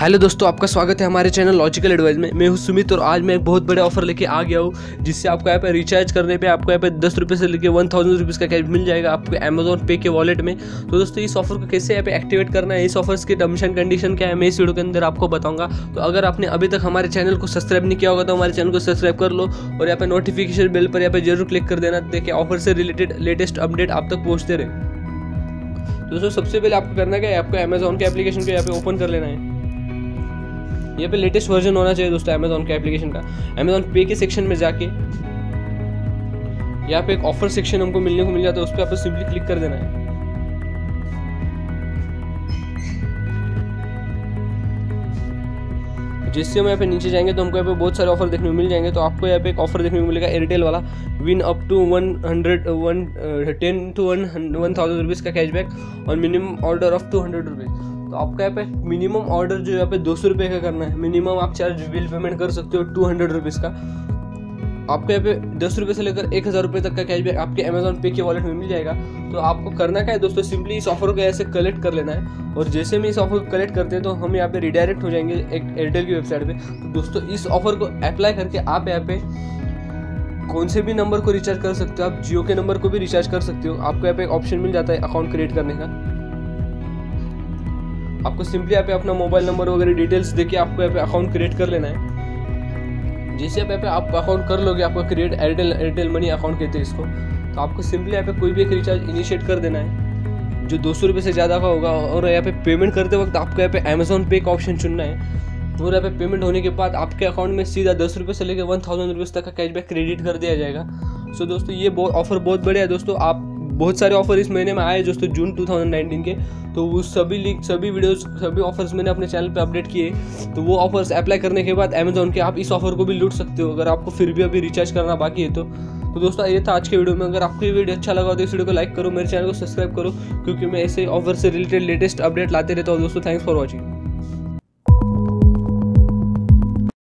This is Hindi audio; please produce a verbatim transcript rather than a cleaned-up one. हेलो दोस्तों, आपका स्वागत है हमारे चैनल लॉजिकल एडवाइस में। मैं हूं सुमित और आज मैं एक बहुत बड़े ऑफर लेके आ गया हूं, जिससे आपको यहाँ पे रिचार्ज करने पे आपको यहाँ पे दस रुपये से लेके वन थाउजेंड रुपीज़ का कैश मिल जाएगा आपको अमेजॉन पे के वॉलेट में। तो दोस्तों, इस ऑफर को कैसे यहाँ पे एक्टिवेट करना है, इस ऑफर्स के टर्म्स एंड कंडीशन क्या है, मैं इस वीडियो के अंदर आपको बताऊँगा। तो अगर आपने अभी तक हमारे चैनल को सब्सक्राइब नहीं किया होगा तो हमारे चैनल को सब्सक्राइब कर लो और यहाँ पे नोटिफिकेशन बेल पर यहाँ पे जरूर क्लिक कर देना, देखिए ऑफर से रिलेटेड लेटेस्ट अपडेट आप तक पहुँचते रहे। दोस्तों, सबसे पहले आपको करना क्या है, आपको अमेजॉन के एप्लीकेशन को यहाँ पे ओपन कर लेना है। यहाँ पे लेटेस्ट वर्जन होना चाहिए दोस्तों अमेजॉन के एप्लीकेशन का। अमेजॉन पे के सेक्शन में जाके यहाँ पे एक ऑफर सेक्शन हमको मिलने को मिल जाता है, उस पर आपको सिंपली क्लिक कर देना है। जैसे हम यहाँ पे नीचे जाएंगे तो हमको यहाँ पे बहुत सारे ऑफर देखने को मिल जाएंगे। तो आपको यहाँ पे एक ऑफर देखने को मिलेगा एयरटेल वाला, win up to one hundred one ten to one one thousand rupees का कैशबैक और minimum order of two hundred rupees. तो आपका यहाँ पे मिनिमम ऑर्डर जो यहाँ पे दो सौ रुपये का करना है, मिनिमम आप चार्ज बिल पेमेंट कर सकते हो टू हंड्रेड रुपीज़ का। आपको यहाँ पे दस रुपये से लेकर एक हज़ार रुपये तक का कैशबैक आपके अमेजॉन पे के वॉलेट में मिल जाएगा। तो आपको करना क्या है दोस्तों, सिंपली इस ऑफर को ऐसे कलेक्ट कर लेना है और जैसे हम इस ऑफर को कलेक्ट करते हैं तो हम यहाँ पे रिडायरेक्ट हो जाएंगे एक एयरटेल की वेबसाइट पर। तो दोस्तों, इस ऑफर को अप्लाई करके आप यहाँ पे कौन से भी नंबर को रिचार्ज कर सकते हो, आप जियो के नंबर को भी रिचार्ज कर सकते हो। आपको यहाँ पे एक ऑप्शन मिल जाता है अकाउंट क्रिएट करने का। आपको सिंपली यहाँ पे अपना मोबाइल नंबर वगैरह डिटेल्स देके आपको यहाँ पे अकाउंट क्रिएट कर लेना है। जैसे आप यहाँ पे आप अकाउंट कर लोगे, आपको create Airtel Airtel money account कहते हैं इसको। तो आपको सिंपली यहाँ पे कोई भी एक रिचार्ज इनिशिएट कर देना है जो दो सौ रुपये से ज़्यादा का होगा और यहाँ पे पेमेंट करते वक्त आपको यहाँ पे अमेजॉन पे का ऑप्शन चुनना है और यहाँ पे पेमेंट होने के बाद आपके अकाउंट में सीधा दस रुपये से लेकर वन थाउजेंड रुपीज़ तक का कैशबैक क्रेडिट कर दिया जाएगा। सो दोस्तों, ये ऑफर बहुत बढ़िया है दोस्तों। आप बहुत सारे ऑफर इस महीने में आए दोस्तों जून दो हज़ार उन्नीस के, तो वो सभी लिंक सभी वीडियोस सभी ऑफर्स मैंने अपने चैनल पे अपडेट किए। तो वो ऑफर्स अप्लाई करने के बाद अमेजॉन के आप इस ऑफर को भी लूट सकते हो अगर आपको फिर भी अभी रिचार्ज करना बाकी है तो। तो दोस्तों, ये था आज के वीडियो में। अगर आपको ये वीडियो अच्छा लगा तो इस वीडियो को लाइक करो, मेरे चैनल को सब्सक्राइब करो, क्योंकि मैं ऐसे ऑफर से रिलेटेड लेटेस्ट अपडेट लाते रहता हूँ दोस्तों। Thanks for watching.